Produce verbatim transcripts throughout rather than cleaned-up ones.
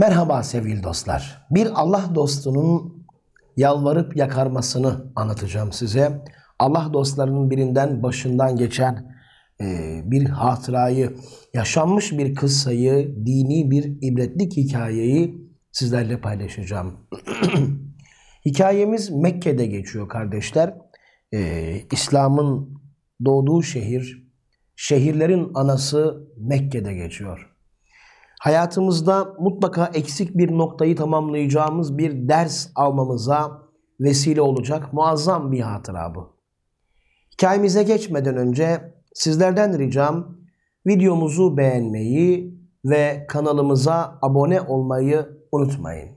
Merhaba sevgili dostlar. Bir Allah dostunun yalvarıp yakarmasını anlatacağım size. Allah dostlarının birinden başından geçen bir hatırayı, yaşanmış bir kıssayı, dini bir ibretlik hikayeyi sizlerle paylaşacağım. Hikayemiz Mekke'de geçiyor kardeşler. Ee, İslam'ın doğduğu şehir, şehirlerin anası Mekke'de geçiyor. Hayatımızda mutlaka eksik bir noktayı tamamlayacağımız bir ders almamıza vesile olacak muazzam bir hatıra bu. Hikayemize geçmeden önce sizlerden ricam videomuzu beğenmeyi ve kanalımıza abone olmayı unutmayın.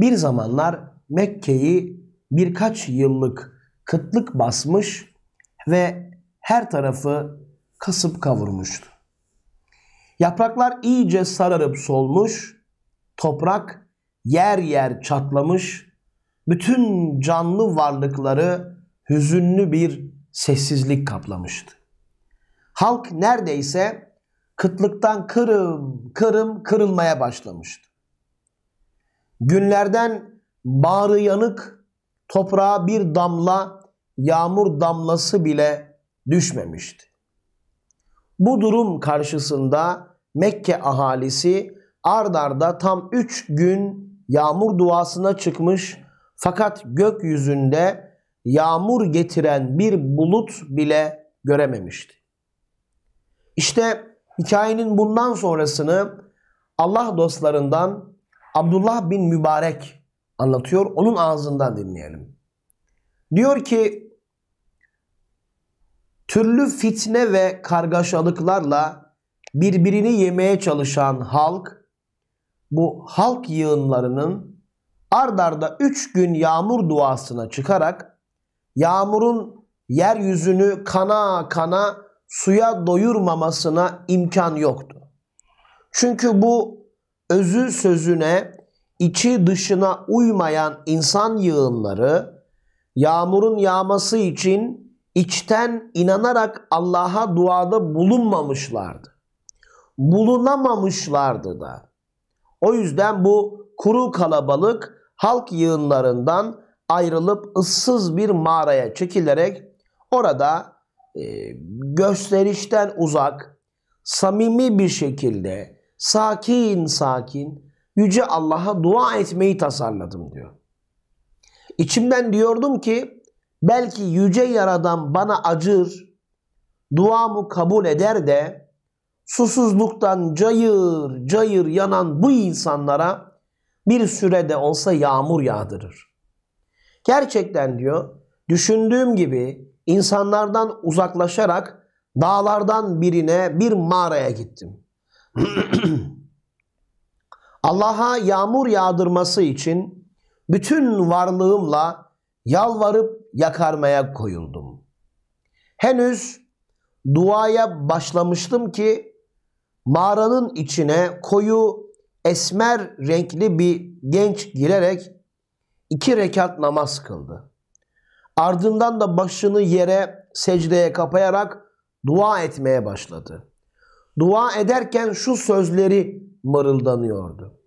Bir zamanlar Mekke'yi birkaç yıllık kıtlık basmış ve her tarafı kasıp kavurmuştu. Yapraklar iyice sararıp solmuş, toprak yer yer çatlamış, bütün canlı varlıkları hüzünlü bir sessizlik kaplamıştı. Halk neredeyse kıtlıktan kırım kırım kırılmaya başlamıştı. Günlerden bağrı yanık, toprağa bir damla yağmur damlası bile düşmemişti. Bu durum karşısında Mekke ahalisi ard arda tam üç gün yağmur duasına çıkmış, fakat gökyüzünde yağmur getiren bir bulut bile görememişti. İşte hikayenin bundan sonrasını Allah dostlarından Abdullah bin Mübarek anlatıyor. Onun ağzından dinleyelim. Diyor ki, türlü fitne ve kargaşalıklarla birbirini yemeye çalışan halk, bu halk yığınlarının ard arda üç gün yağmur duasına çıkarak yağmurun yeryüzünü kana kana suya doyurmamasına imkan yoktu. Çünkü bu özü sözüne, içi dışına uymayan insan yığınları yağmurun yağması için içten inanarak Allah'a duada bulunmamışlardı. Bulunamamışlardı da. O yüzden bu kuru kalabalık halk yığınlarından ayrılıp ıssız bir mağaraya çekilerek orada e, gösterişten uzak, samimi bir şekilde sakin sakin Yüce Allah'a dua etmeyi tasarladım diyor. İçimden diyordum ki, belki Yüce Yaradan bana acır, duamı kabul eder de susuzluktan cayır cayır yanan bu insanlara bir sürede olsa yağmur yağdırır. Gerçekten diyor, düşündüğüm gibi insanlardan uzaklaşarak dağlardan birine, bir mağaraya gittim. Allah'a yağmur yağdırması için bütün varlığımla yalvarıp yakarmaya koyuldum. Henüz duaya başlamıştım ki mağaranın içine koyu esmer renkli bir genç girerek İki rekat namaz kıldı. Ardından da başını yere secdeye kapayarak dua etmeye başladı. Dua ederken şu sözleri mırıldanıyordu.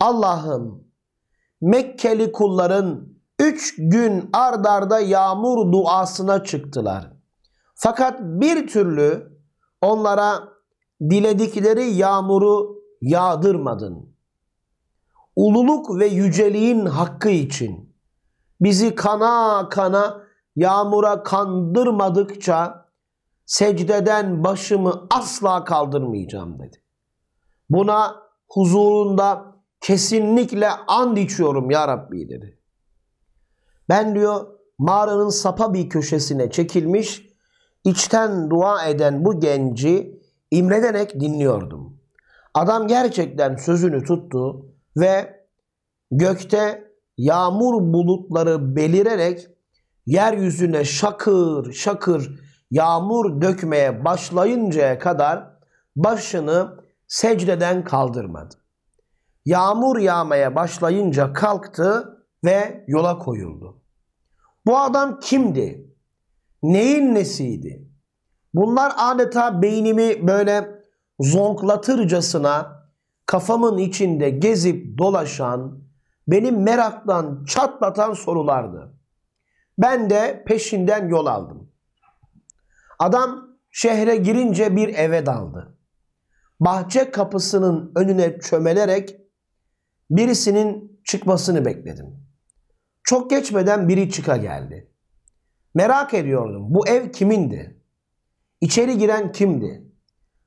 Allah'ım, Mekkeli kulların üç gün ard arda yağmur duasına çıktılar. Fakat bir türlü onlara diledikleri yağmuru yağdırmadın. Ululuk ve yüceliğin hakkı için bizi kana kana yağmura kandırmadıkça secdeden başımı asla kaldırmayacağım dedi. Buna huzurunda kesinlikle and içiyorum ya Rabbi dedi. Ben diyor mağaranın sapa bir köşesine çekilmiş içten dua eden bu genci imrederek dinliyordum. Adam gerçekten sözünü tuttu ve gökte yağmur bulutları belirerek yeryüzüne şakır şakır yağmur dökmeye başlayıncaya kadar başını secdeden kaldırmadı. Yağmur yağmaya başlayınca kalktı ve yola koyuldu. Bu adam kimdi? Neyin nesiydi? Bunlar adeta beynimi böyle zonklatırcasına kafamın içinde gezip dolaşan, beni meraktan çatlatan sorulardı. Ben de peşinden yol aldım. Adam şehre girince bir eve daldı. Bahçe kapısının önüne çömelerek birisinin çıkmasını bekledim. Çok geçmeden biri çıka geldi. Merak ediyordum, bu ev kimindi? İçeri giren kimdi?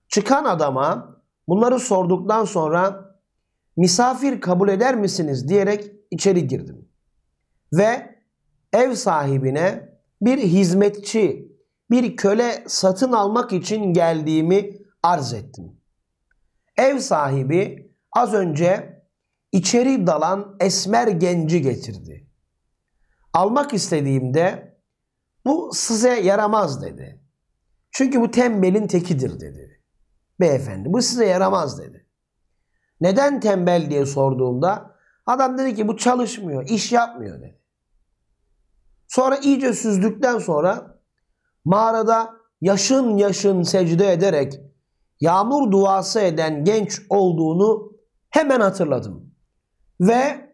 Çıkan adama bunları sorduktan sonra misafir kabul eder misiniz diyerek içeri girdim. Ve ev sahibine bir hizmetçi, bir köle satın almak için geldiğimi arz ettim. Ev sahibi az önce içeri dalan esmer genci getirdi. Almak istediğimde bu size yaramaz dedi. Çünkü bu tembelin tekidir dedi. Beyefendi bu size yaramaz dedi. Neden tembel diye sorduğumda adam dedi ki bu çalışmıyor, iş yapmıyor dedi. Sonra iyice süzdükten sonra mağarada yaşın yaşın secde ederek yağmur duası eden genç olduğunu hemen hatırladım. Ve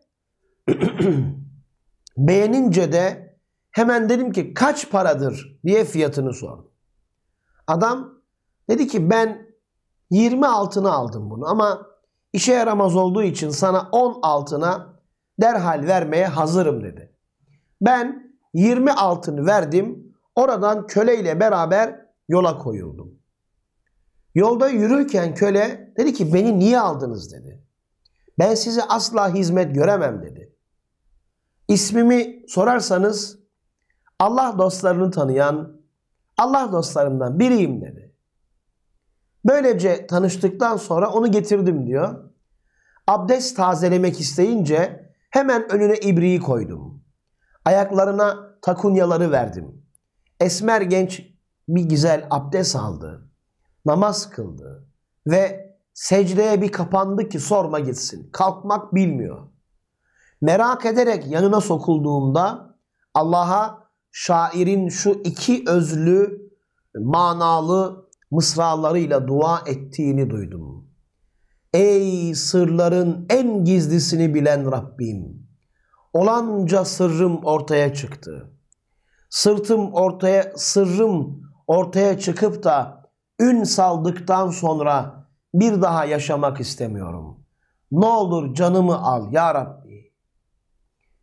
beğenince de hemen dedim ki kaç paradır diye fiyatını sordum. Adam dedi ki ben yirmi altına aldım bunu ama işe yaramaz olduğu için sana on altına derhal vermeye hazırım dedi. Ben yirmi altını verdim, oradan köleyle beraber yola koyuldum. Yolda yürürken köle dedi ki beni niye aldınız dedi. Ben size asla hizmet göremem dedi. İsmimi sorarsanız Allah dostlarını tanıyan Allah dostlarından biriyim dedi. Böylece tanıştıktan sonra onu getirdim diyor. Abdest tazelemek isteyince hemen önüne ibriği koydum. Ayaklarına takunyaları verdim. Esmer genç bir güzel abdest aldı. Namaz kıldı. Ve secdeye bir kapandı ki sorma gitsin. Kalkmak bilmiyor. Merak ederek yanına sokulduğumda Allah'a şairin şu iki özlü, manalı mısralarıyla dua ettiğini duydum. Ey sırların en gizlisini bilen Rabbim! Olanca sırrım ortaya çıktı. Sırtım ortaya, sırrım ortaya çıkıp da ün saldıktan sonra bir daha yaşamak istemiyorum. Ne olur canımı al ya Rabbi.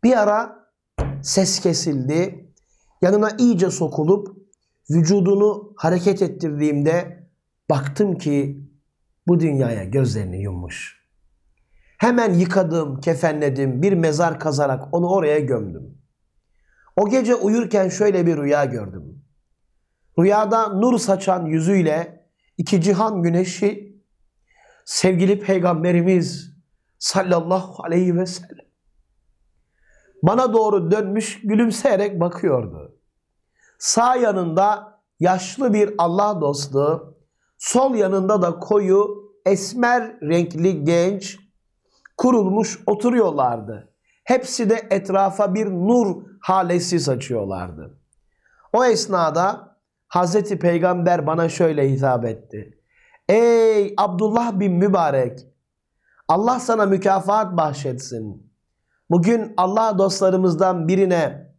Bir ara ses kesildi. Yanına iyice sokulup vücudunu hareket ettirdiğimde baktım ki bu dünyaya gözlerini yummuş. Hemen yıkadım, kefenledim, bir mezar kazarak onu oraya gömdüm. O gece uyurken şöyle bir rüya gördüm. Rüyada nur saçan yüzüyle iki cihan güneşi sevgili Peygamberimiz sallallahu aleyhi ve sellem bana doğru dönmüş gülümseyerek bakıyordu. Sağ yanında yaşlı bir Allah dostu, sol yanında da koyu esmer renkli genç kurulmuş oturuyorlardı. Hepsi de etrafa bir nur halesi saçıyorlardı. O esnada Hazreti Peygamber bana şöyle hitap etti. Ey Abdullah bin Mübarek, Allah sana mükafat bahşetsin. Bugün Allah dostlarımızdan birine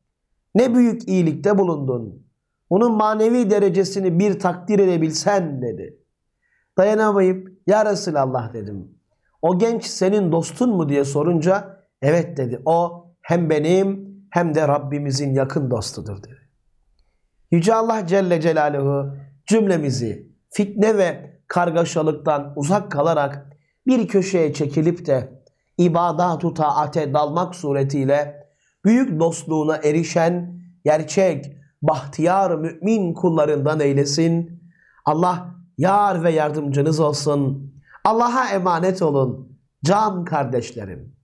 ne büyük iyilikte bulundun. Bunun manevi derecesini bir takdir edebilsen dedi. Dayanamayıp ya Resulallah dedim. O genç senin dostun mu diye sorunca evet dedi. O hem benim hem de Rabbimizin yakın dostudur dedi. Yüce Allah Celle Celaluhu cümlemizi fitne ve kargaşalıktan uzak kalarak bir köşeye çekilip de ibadat-u taate dalmak suretiyle büyük dostluğuna erişen gerçek, bahtiyar, mümin kullarından eylesin. Allah yar ve yardımcınız olsun. Allah'a emanet olun can kardeşlerim.